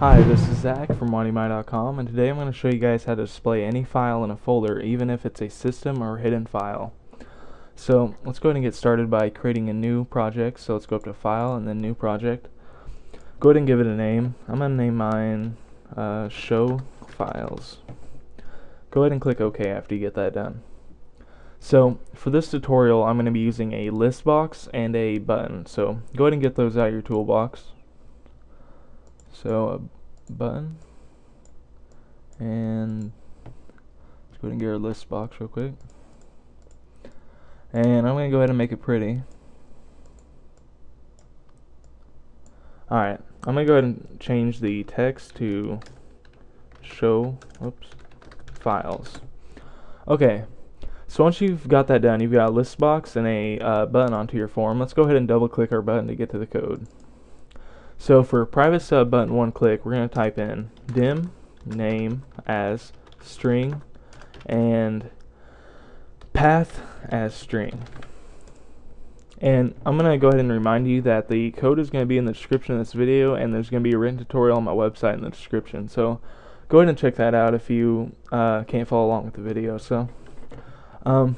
Hi, this is Zach from Whydomy.com, and today I'm going to show you guys how to display any file in a folder, even if it's a system or hidden file. So let's go ahead and get started by creating a new project. So let's go up to File and then New Project. Go ahead and give it a name. I'm going to name mine Show Files. Go ahead and click OK after you get that done. So for this tutorial, I'm going to be using a list box and a button. So go ahead and get those out of your toolbox. So a button, and let's go ahead and get our list box real quick. And I'm gonna go ahead and make it pretty. Alright, I'm gonna go ahead and change the text to show files. Okay, so once you've got that done, you've got a list box and a button onto your form. Let's go ahead and double click our button to get to the code. So for private sub button one click, we're going to type in dim name as string and path as string. And I'm going to go ahead and remind you that the code is going to be in the description of this video, and there's going to be a written tutorial on my website in the description. So go ahead and check that out if you can't follow along with the video. So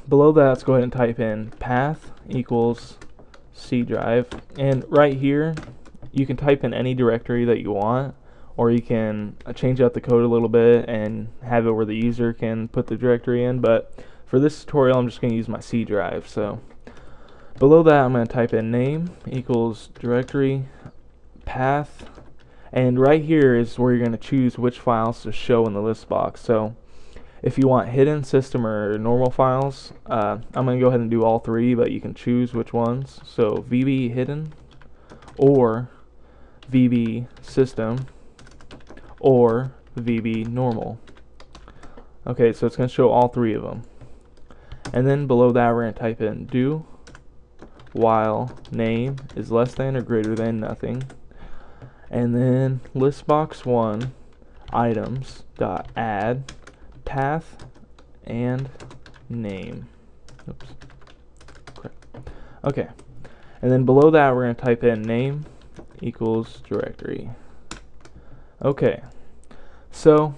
below that, let's go ahead and type in path equals C drive. And right here, you can type in any directory that you want, or you can change out the code a little bit and have it where the user can put the directory in, but for this tutorial I'm just going to use my C drive. So below that I'm going to type in name equals directory path, and right here is where you're going to choose which files to show in the list box. So if you want hidden, system, or normal files, I'm going to go ahead and do all three, but you can choose which ones. So VB hidden, or VB system, or VB normal. Okay, so it's going to show all three of them. And then below that we're going to type in do while name is less than or greater than nothing, and then listbox1 items dot add path and name. Oops. Okay, and then below that we're going to type in name equals directory. Okay, so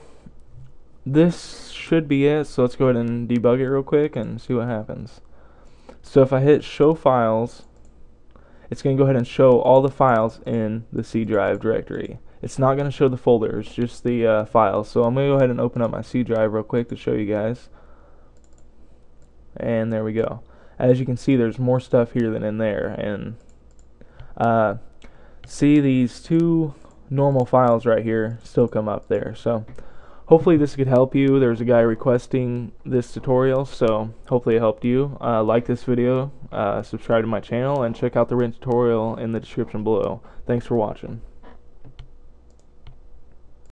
this should be it. So let's go ahead and debug it real quick and see what happens. So if I hit show files, it's going to go ahead and show all the files in the C drive directory. It's not going to show the folders, just the files. So I'm going to go ahead and open up my C drive real quick to show you guys. And there we go. As you can see, there's more stuff here than in there, and see, these two normal files right here still come up there. So hopefully this could help you. There's a guy requesting this tutorial, so hopefully it helped you. Like this video, subscribe to my channel, and check out the written tutorial in the description below. Thanks for watching.